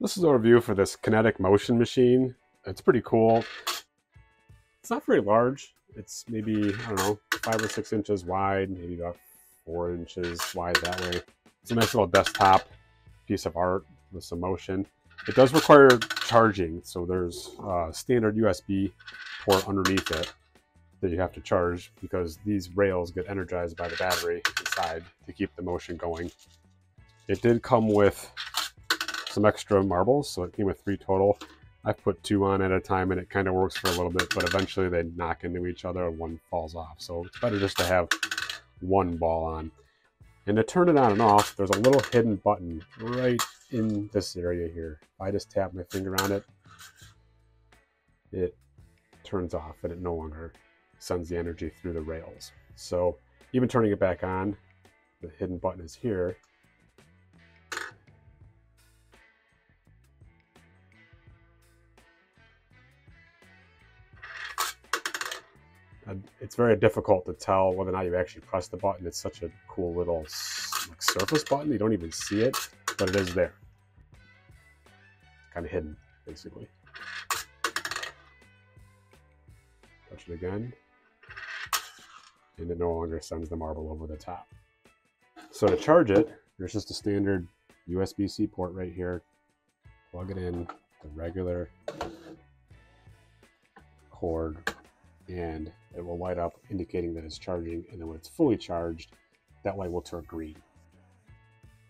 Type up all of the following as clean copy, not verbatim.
This is a review for this kinetic motion machine. It's pretty cool. It's not very large. It's maybe, I don't know, 5 or 6 inches wide, maybe about 4 inches wide that way. It's a nice little desktop piece of art with some motion. It does require charging, so there's a standard USB port underneath it that you have to charge because these rails get energized by the battery inside to keep the motion going. It did come with some extra marbles, so it came with 3 total. I put 2 on at a time and it kind of works for a little bit, but eventually they knock into each other and one falls off. So it's better just to have one ball on. And to turn it on and off, there's a little hidden button right in this area here. If I just tap my finger on it, it turns off and it no longer sends the energy through the rails. So even turning it back on, the hidden button is here. It's very difficult to tell whether or not you actually press the button. It's such a cool little like, surface button. You don't even see it, but it is there. Kind of hidden, basically. Touch it again. And it no longer sends the marble over the top. So to charge it, there's just a standard USB-C port right here. Plug it in, the regular cord, and it will light up indicating that it's charging, and then when it's fully charged, that light will turn green.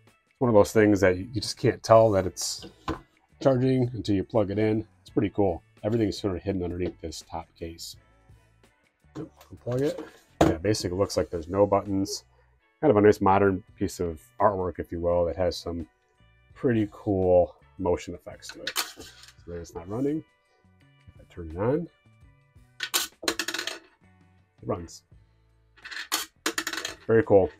It's one of those things that you just can't tell that it's charging until you plug it in. It's pretty cool. Everything is sort of hidden underneath this top case. Unplug it. Yeah, basically it looks like there's no buttons. Kind of a nice modern piece of artwork, if you will, that has some pretty cool motion effects to it. So there it's not running. If I turn it on, runs. Very cool.